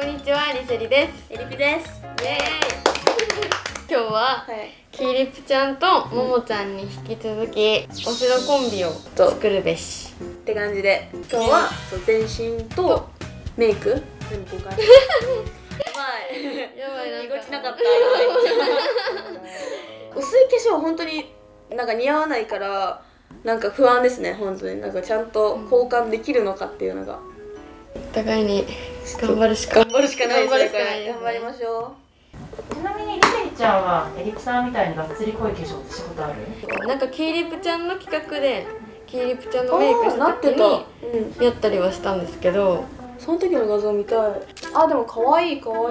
こんにちは、りせりです。えりぴです。イエーイ。今日は、きりぷちゃんとももちゃんに引き続き、お城コンビを作るべし。って感じで、今日は全身とメイク全部5回。やばい、動きなかった。薄い化粧本当になんか似合わないから、なんか不安ですね。本当になんかちゃんと交換できるのかっていうのが。お互いに頑張るしかないですね。頑張りましょう。ちなみにりせりちゃんはえりぷさんみたいにがっつり濃い化粧ってしたことある？なんかきりぷちゃんの企画できりぷちゃんのメイクした時にやったりはしたんですけど、その時の画像見たい。あ、でも可愛い。お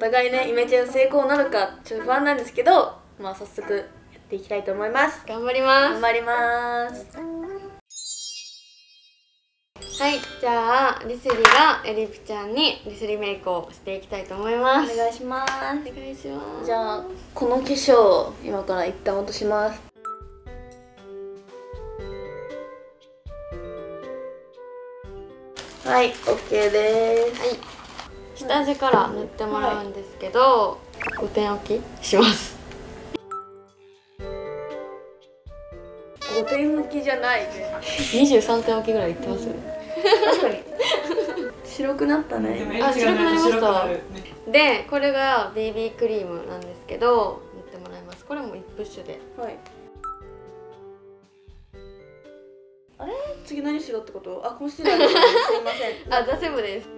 互いね、イメチェン成功なるかちょっと不安なんですけど、まあ早速やっていきたいと思います。頑張ります。はい、じゃありせりがえりぷちゃんにりせりメイクをしていきたいと思います。お願いします。じゃあこの化粧を今から一旦落とします。はい、OK です。はい、下地から塗ってもらうんですけど、5点置きします。5点置きじゃないね。23点置きぐらいいってますよね。確かに白くなったね。あ、白くなりました。で、これが BB クリームなんですけど、塗ってもらいます。これも1プッシュで。はい。あれ、次何しろってこと？あ、コンシーラーです。すいません。あ、じゃあ全部です。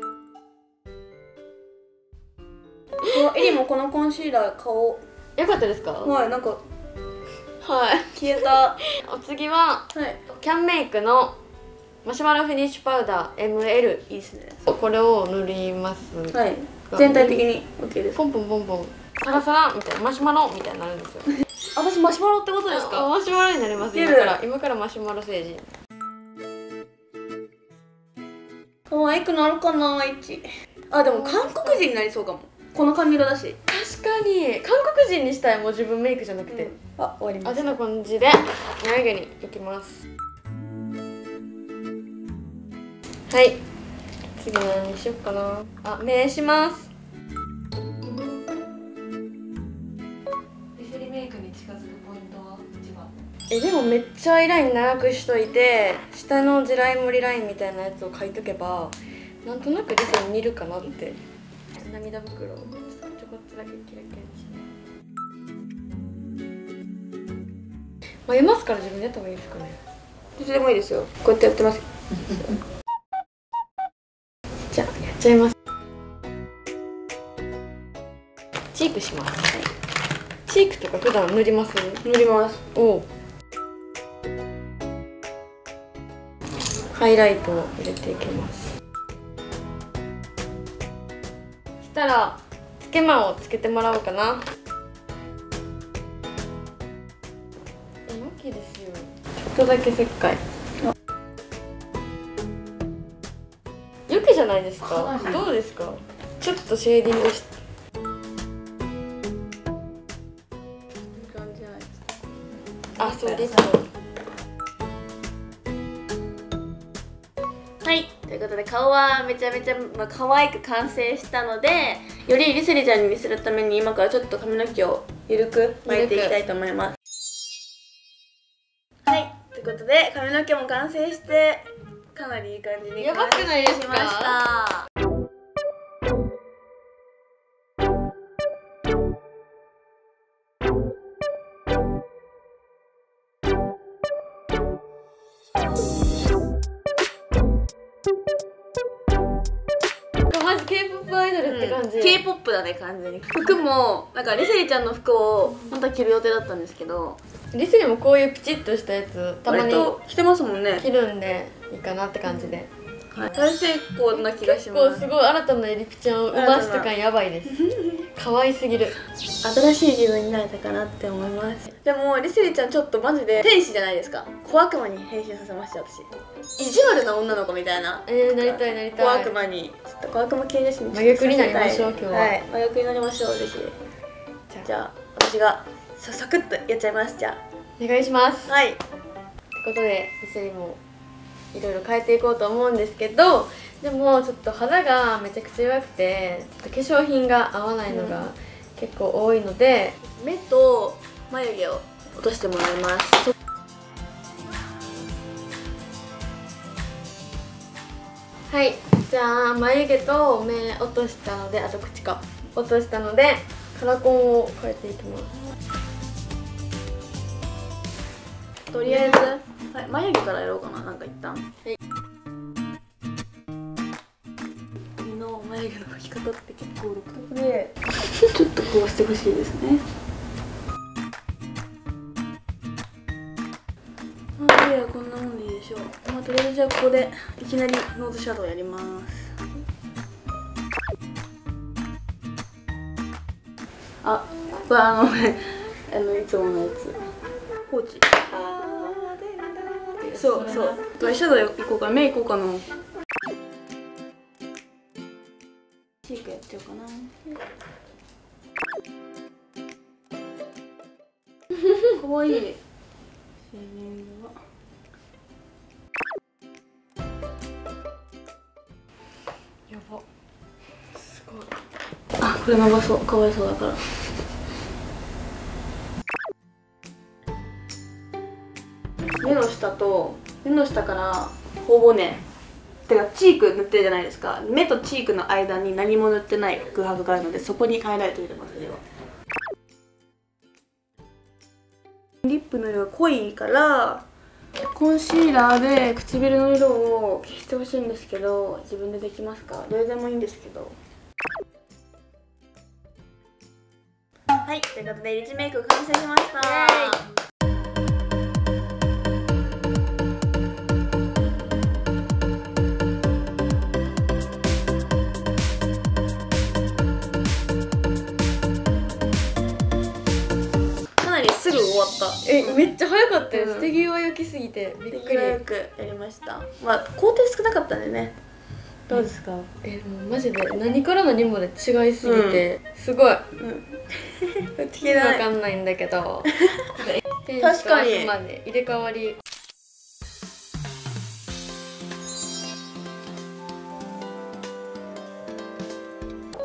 えりもこのコンシーラー顔良かったですか？はい、なんか消えた。お次はキャンメイクのマシュマロフィニッシュパウダー ML。 いいですね。これを塗ります。はい、全体的に OK です。ポンポンポンポン、サラサラみたいな、マシュマロみたいになるんですよ。私マシュマロってことですか？マシュマロになります。今からマシュマロ星人。可愛くなるかな。あ、でも韓国人になりそうかも。この髪色だし。確かに韓国人にしたい。もう自分メイクじゃなくて、あ、終わりました。あ、じゃあこんな感じで眉毛にいきます。はい、次何しよっかな。あ、目します。りせりメイクに近づくポイントは一番？でもめっちゃアイライン長くしといて、下の地雷盛りラインみたいなやつを描いとけば、なんとなくりせりに似るかなって。涙袋をちょこっとだけキラキラにします。眉マスカラ自分でやった方がいいですかね。どっちでもいいですよ。こうやってやってます。じゃあやっちゃいます。チークします。はい、チークとか普段塗ります？塗ります。おう。ハイライトを入れていきます。したらつけまをつけてもらおうかな。大きいですよ。ちょっとだけ石灰。良きじゃないですか？どうですか？ちょっとシェーディングして。あ、そうです。はい。ということで顔はめちゃめちゃ、まあ、可愛く完成したので、よりりせりちゃんに見せるために今からちょっと髪の毛を緩く巻いていきたいと思います。はい、ということで髪の毛も完成して、かなりいい感じに完成しました。K-POP アイドルって感じ。K-POP だね、完全に。服もなんかりせりちゃんの服を本当は着る予定だったんですけど、りせりもこういうピチッとしたやつたまに着てますもんね。着るんでいいかなって感じで、はい、大成功な気がします。すごい新たなえりぷちゃんを生ました感やばいです。可愛すぎる。新しい自分になれたかなって思います。でもりせりちゃんちょっとマジで天使じゃないですか。小悪魔に変身させました。私意地悪な女の子みたいな。なりたい。小悪魔に、ちょっと小悪魔系女子に真逆になりましょう。今日ははい、真逆になりましょう。ぜひじゃあ私がサクッとやっちゃいます。じゃあお願いします。はい、ってことでりせりもいろいろ変えていこうと思うんですけど、でもちょっと肌がめちゃくちゃ弱くて化粧品が合わないのが結構多いので、目と眉毛を落としてもらいます。はい、じゃあ眉毛と目落としたので、あと口か落としたのでカラコンを変えていきます。とりあえず、はい、眉毛からやろうかな。なんか一旦、はい、眉毛の描き方って結構独特でちょっとこうしてほしいですね。眉毛はこんなもんでいいでしょう。まあとりあえずじゃあここでいきなりノーズシャドウやります。あ、ここはいつものやつポーチ。そうそう、アイシャドウいこうか、目いこうかな。チークやっちゃおうかな。かわいい。シェーディングはやば、すごい。あ、これ伸ばそう、かわいそうだから。目の下と目の下から頬骨てかチーク塗ってるじゃないですか。目とチークの間に何も塗ってない空白があるので、そこに変えないといけませんよ。リップの色が濃いからコンシーラーで唇の色を消してほしいんですけど、自分でできますか？どれでもいいんですけど。はい、ということでリッチメイク完成しました。めっちゃ早かったよ。捨て際良きすぎてびっくり。よくやりました。まあ工程少なかったんでね。どうですか？もうマジで何から何まで違いすぎてすごい意味わかんないんだけど、確かにまで入れ替わり。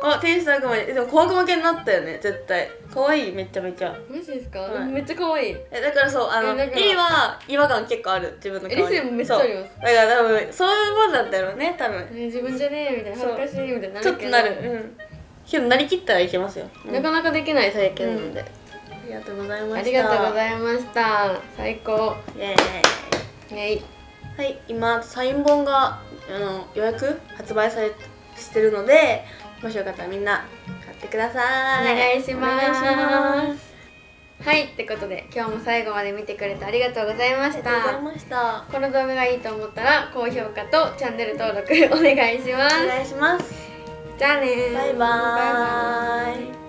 あ、天使と悪魔に。でも小悪魔系になったよね、絶対。可愛い、めちゃめちゃ。マジですか？めっちゃ可愛い。だからそう、エリは違和感結構ある、自分の顔に。エリセもめっちゃあります。だから多分、そういうもんなんだろうね、多分。自分じゃねえみたいな、恥ずかしいみたいな。ちょっとなる。うん。けど、なりきったらいけますよ。なかなかできない体験なので。ありがとうございました。ありがとうございました。最高。イェーイ。イェイ。はい、今、サイン本が予約発売されしてるので、もしよかったらみんな買ってください。お願いします。はい、ってことで今日も最後まで見てくれてありがとうございました。この動画がいいと思ったら高評価とチャンネル登録お願いします。じゃあねー、バイバーイ。